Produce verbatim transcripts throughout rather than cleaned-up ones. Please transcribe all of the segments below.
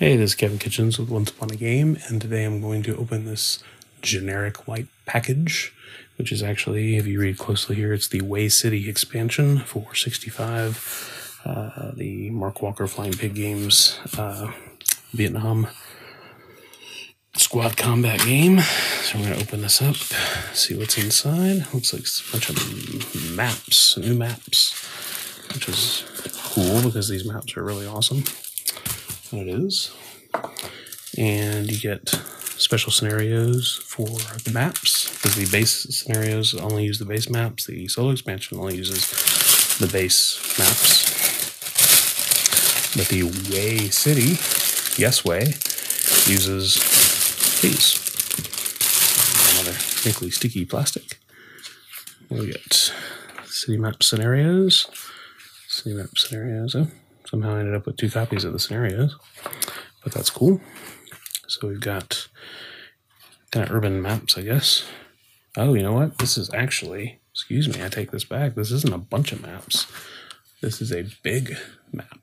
Hey, this is Kevin Kitchens with Ones Upon a Game, and today I'm going to open this generic white package, which is actually, if you read closely here, it's the Hue City expansion for sixty-five, uh, the Mark Walker Flying Pig Games uh, Vietnam squad combat game. So I'm going to open this up, see what's inside. Looks like it's a bunch of maps, new maps, which is cool because these maps are really awesome. It is, and you get special scenarios for the maps because the base scenarios only use the base maps. The solo expansion only uses the base maps, but the Hue City, yes, Hue, uses these. Another wrinkly, sticky plastic. We get city map scenarios, city map scenarios. Oh. Somehow I ended up with two copies of the scenarios, but that's cool. So we've got kind of urban maps, I guess. Oh, you know what? This is actually, excuse me, I take this back. This isn't a bunch of maps. This is a big map.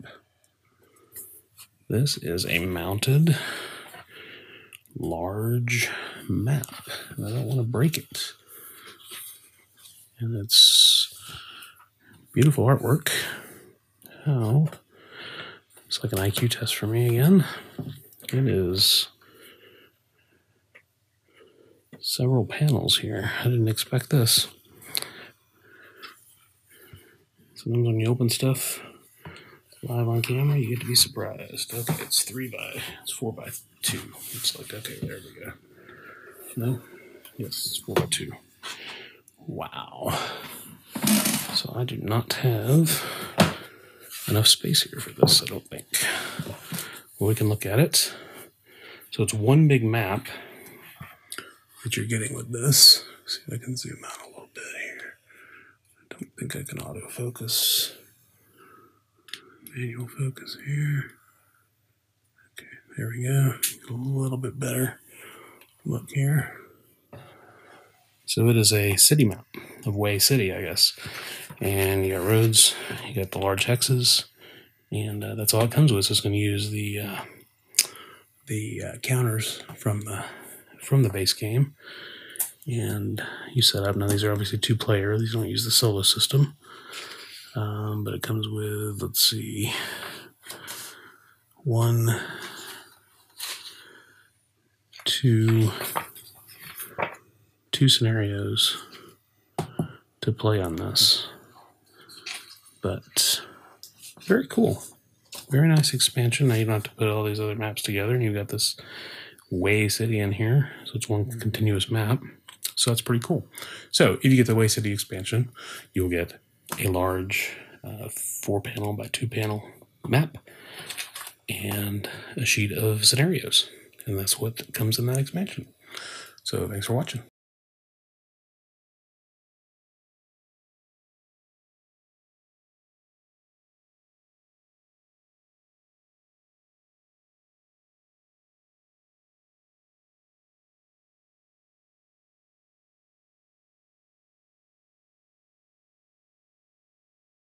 This is a mounted, large map. And I don't want to break it. And it's beautiful artwork. Oh. It's like an I Q test for me again. It is several panels here. I didn't expect this. Sometimes when you open stuff live on camera, you get to be surprised. Okay, it's three by, it's four by two. It's like, okay, there we go. No, yes, it's four by two. Wow. So I do not have enough space here for this, I don't think. Well, we can look at it. So it's one big map that you're getting with this. See if I can zoom out a little bit here. I don't think I can autofocus. Manual focus here. Okay, there we go. A little bit better look here. So it is a city map of Hue City, I guess. And you got roads, you got the large hexes, and uh, that's all it comes with. So it's going to use the uh, the uh, counters from the from the base game, and you set up. Now these are obviously two player. These don't use the solo system, um, but it comes with, let's see, one, two, two scenarios to play on this. But very cool. Very nice expansion. Now you don't have to put all these other maps together, and you've got this Hue City in here. So it's one continuous map. So that's pretty cool. So if you get the Hue City expansion, you'll get a large uh, four panel by two panel map and a sheet of scenarios. And that's what comes in that expansion. So thanks for watching.